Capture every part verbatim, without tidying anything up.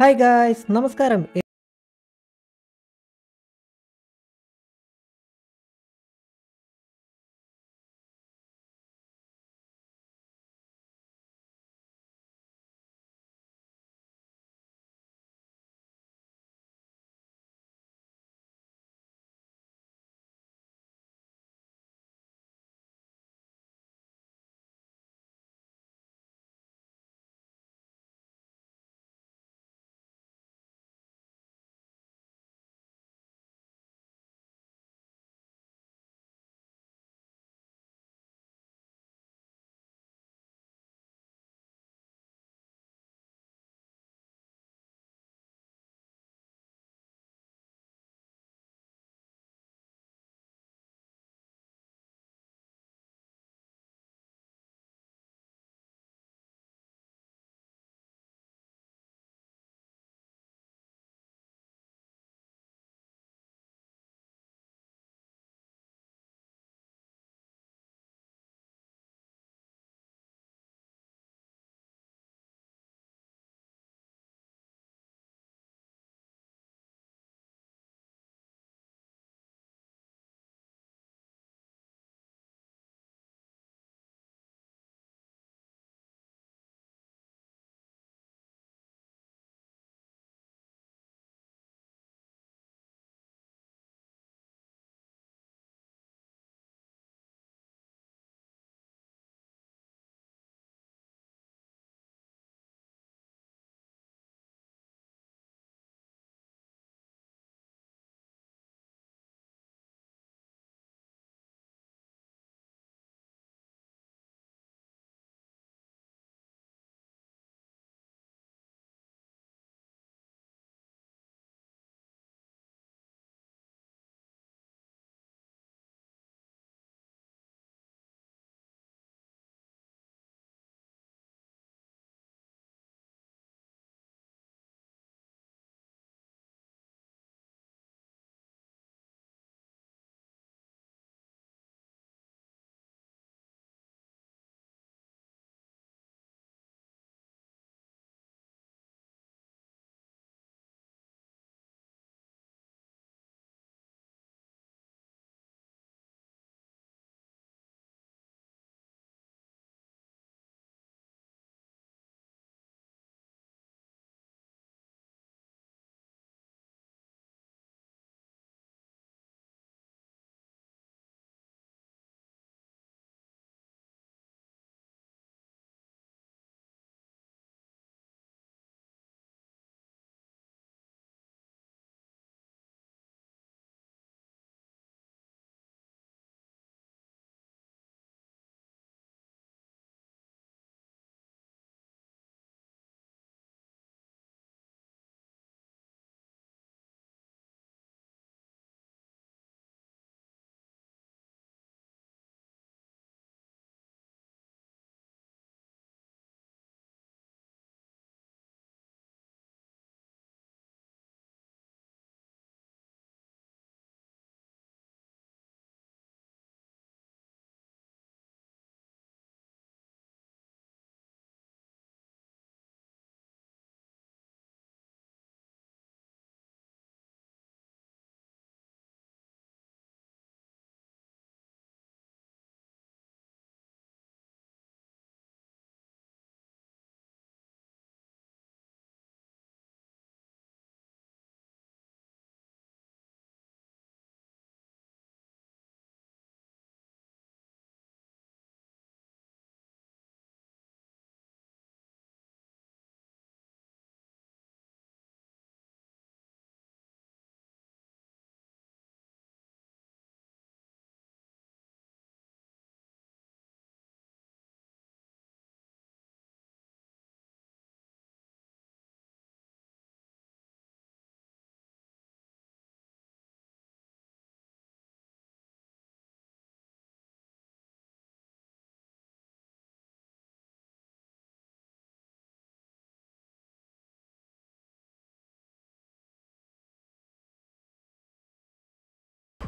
Hi guys, Namaskaram.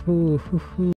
Hoo hoo hoo.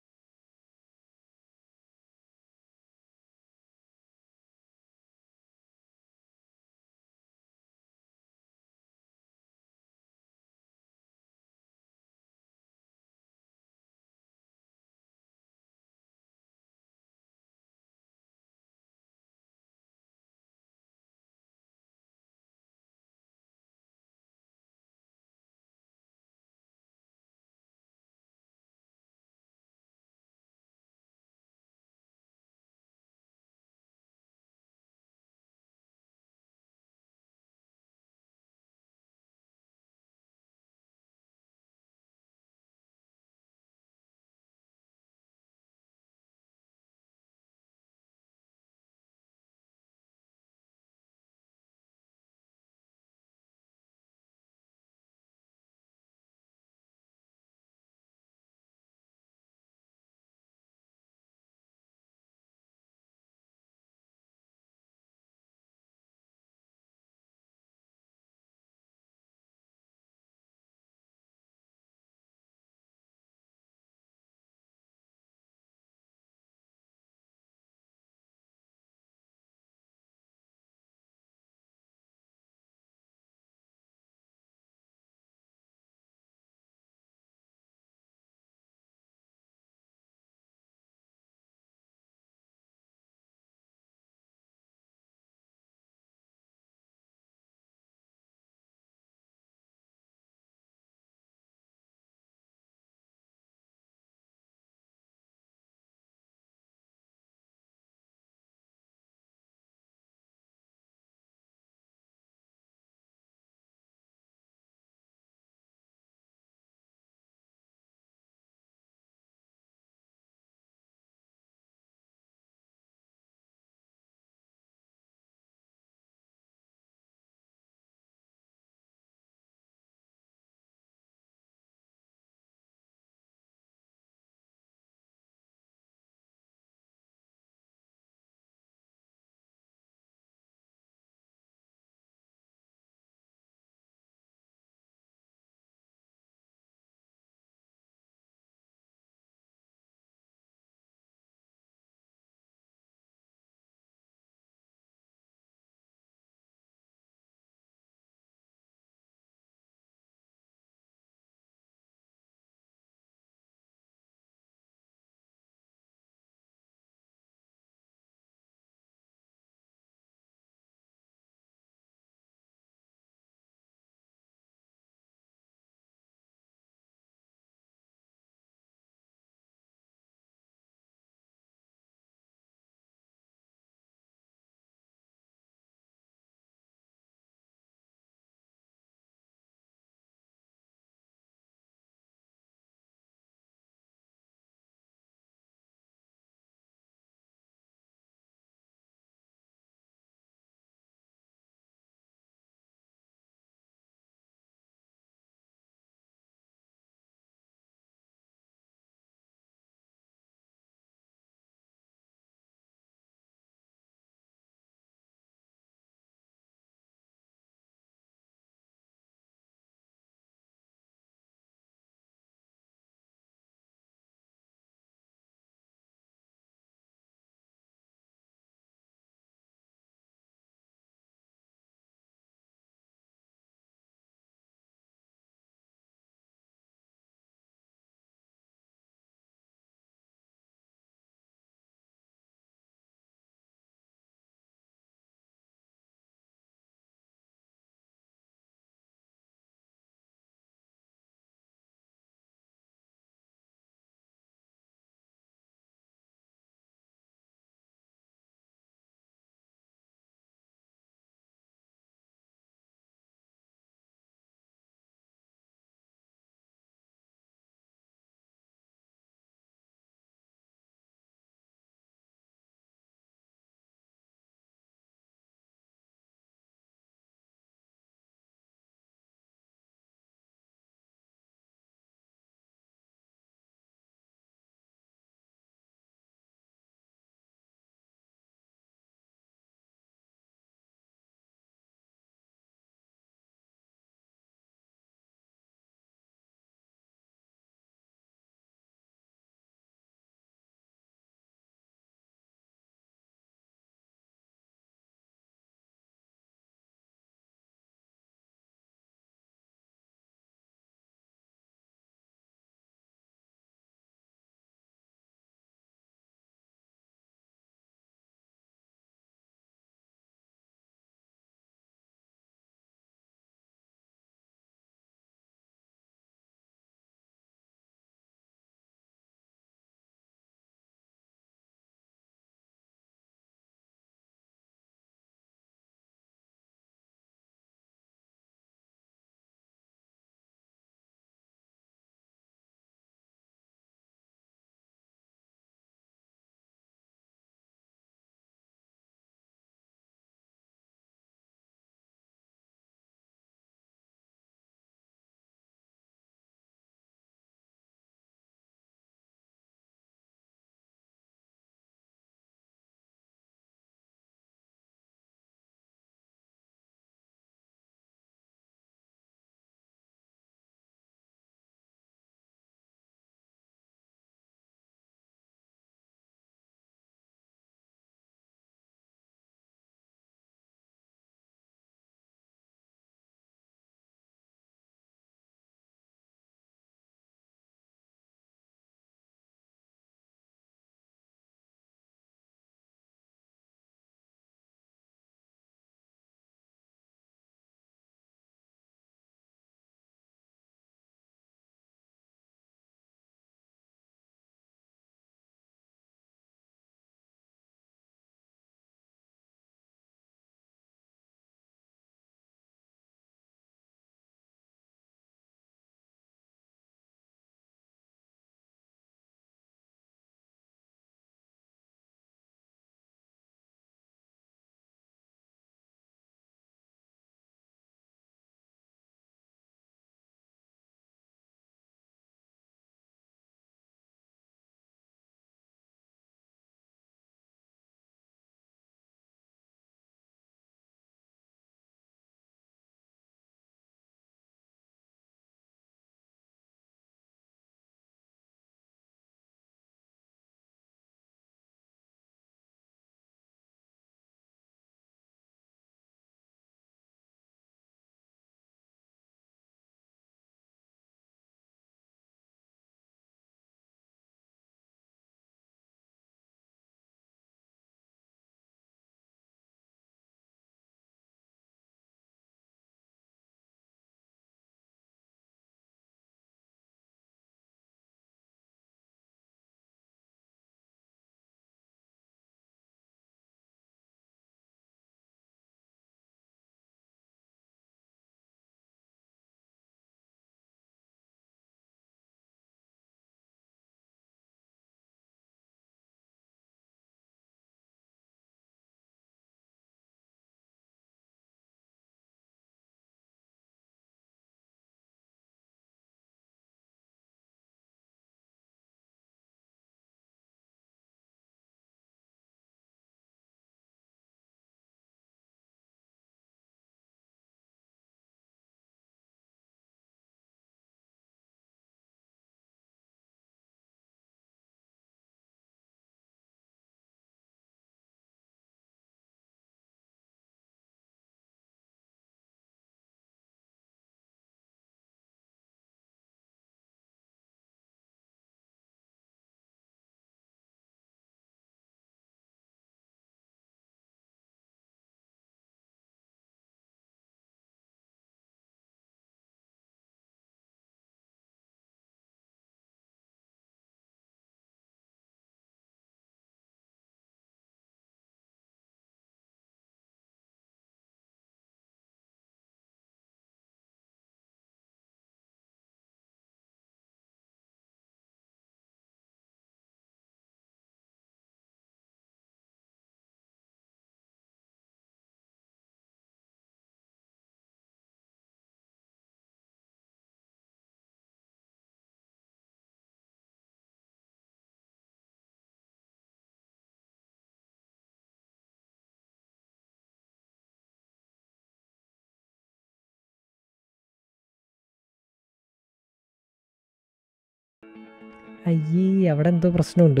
അയ്യേ അവിടെ എന്തോ പ്രശ്നമുണ്ട്.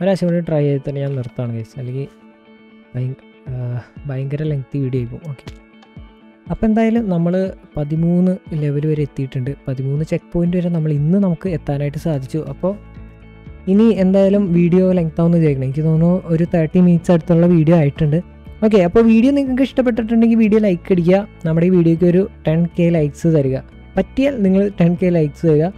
ഒരാശം കൂടി ട്രൈ ചെയ്ത് തന്നെ ഞാൻ നിർത്താണ് കേസ്, അല്ലെങ്കിൽ ഭയങ്കര ലെങ്തി വീഡിയോ ആയിപ്പോൾ. ഓക്കെ, അപ്പോൾ എന്തായാലും നമ്മൾ പതിമൂന്ന് ലെവൽ വരെ എത്തിയിട്ടുണ്ട്. പതിമൂന്ന് ചെക്ക് പോയിൻ്റ് വരെ നമ്മൾ ഇന്ന് നമുക്ക് എത്താനായിട്ട് സാധിച്ചു. അപ്പോൾ ഇനി എന്തായാലും വീഡിയോ ലെങ്ത് ആവുമെന്ന് വിചാരിക്കണം. എനിക്ക് തോന്നുന്നു ഒരു തേർട്ടി മിനിറ്റ്സ് അടുത്തുള്ള വീഡിയോ ആയിട്ടുണ്ട്. ഓക്കെ, അപ്പോൾ വീഡിയോ നിങ്ങൾക്ക് ഇഷ്ടപ്പെട്ടിട്ടുണ്ടെങ്കിൽ വീഡിയോ ലൈക്ക് അടിക്കുക. നമ്മുടെ ഈ വീഡിയോയ്ക്ക് ഒരു ടെൻ കെ ലൈക്സ് തരിക, പറ്റിയാൽ നിങ്ങൾ ടെൻ കെ ലൈക്സ് തരിക.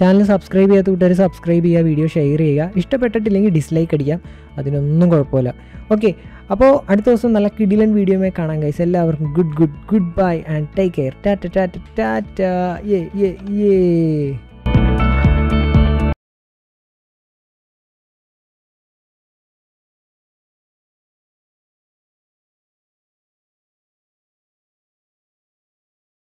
ചാനൽ സബ്സ്ക്രൈബ് ചെയ്യാത്ത കൂട്ടുകാർ സബ്സ്ക്രൈബ് ചെയ്യുക, വീഡിയോ ഷെയർ ചെയ്യുക. ഇഷ്ടപ്പെട്ടിട്ടില്ലെങ്കിൽ ഡിസ്ലൈക്ക് അടിക്കാം, അതിനൊന്നും കുഴപ്പമില്ല. ഓക്കെ, അപ്പോൾ അടുത്ത ദിവസം നല്ല കിടിലൻ വീഡിയോമായി കാണാൻ ഗൈസ്. എല്ലാവർക്കും good good good bye and take care. Tata tata tata. യേ യേ യേ.